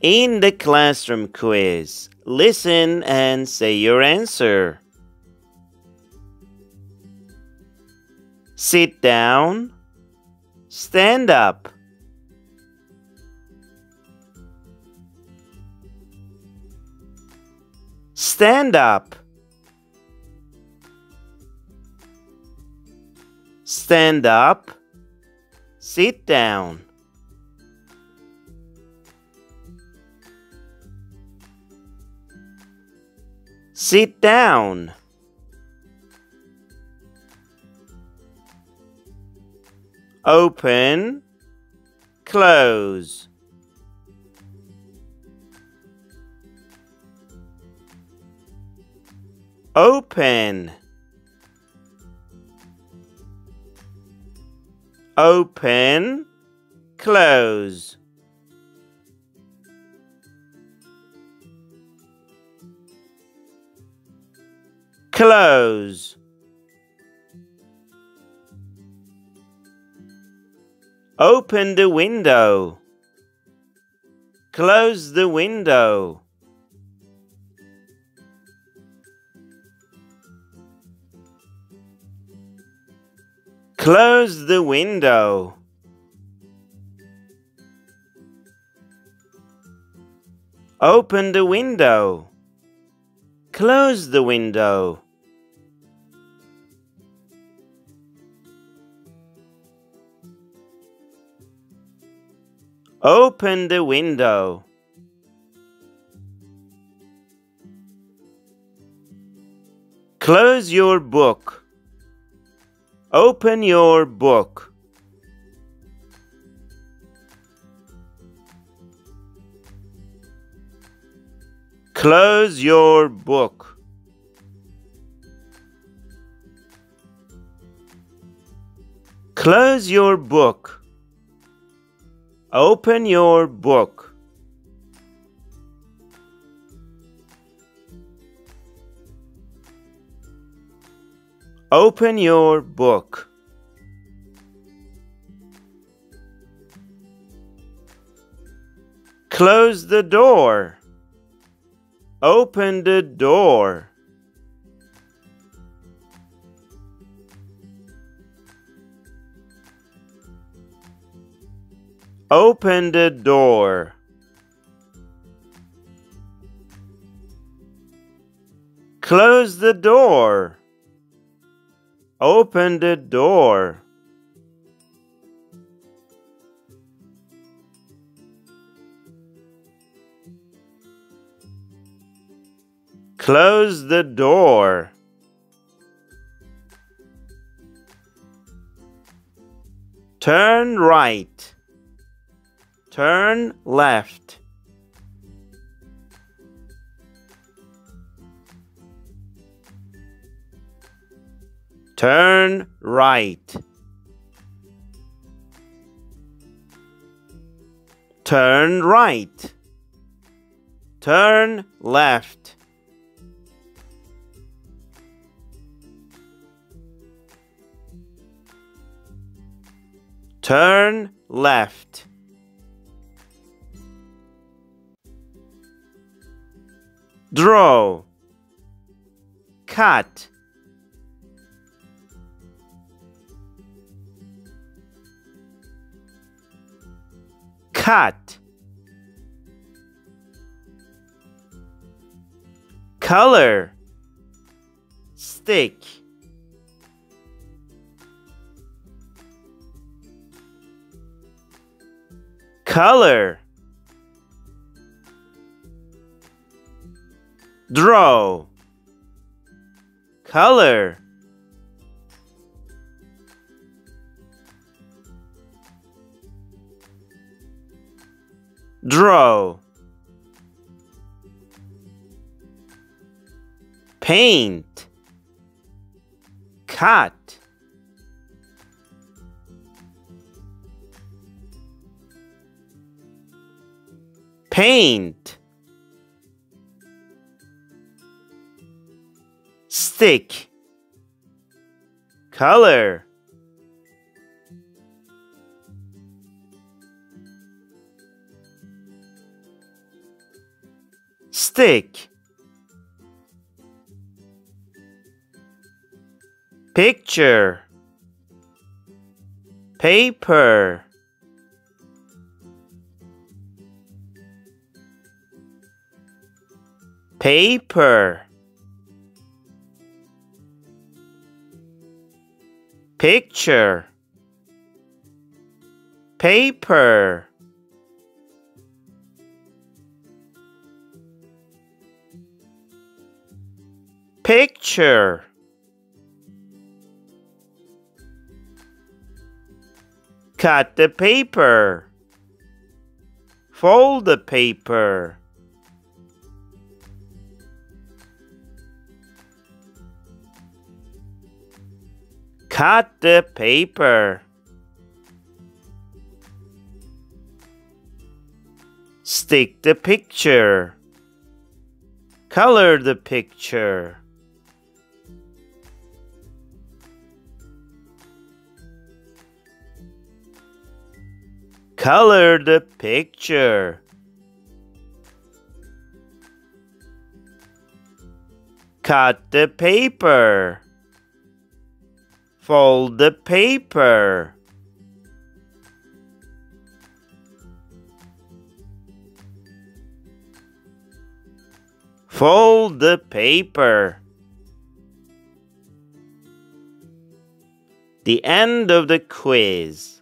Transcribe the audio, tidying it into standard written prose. in the classroom quiz. Listen and say your answer. Sit down. Stand up. Stand up. Stand up. Sit down. Sit down. Open. Close. Open. Open. Close. Close. Open the window. Close the window. Close the window. Open the window. Close the window. Open the window. Close your book. Open your book. Close your book. Close your book. Open your book. Open your book. Close the door. Open the door. Open the door. Close the door. Open the door. Close the door. Turn right. Turn left. Turn right. Turn right. Turn left. Turn left. Draw. Cut. Cut. Color. Stick. Color. Draw. Color. Draw. Paint. Cut. Paint. Stick. Color. stick, picture, paper, paper, picture, paper, picture, cut the paper, fold the paper, cut the paper, stick the picture, color the picture, color the picture, cut the paper, fold the paper, fold the paper. The end of the quiz.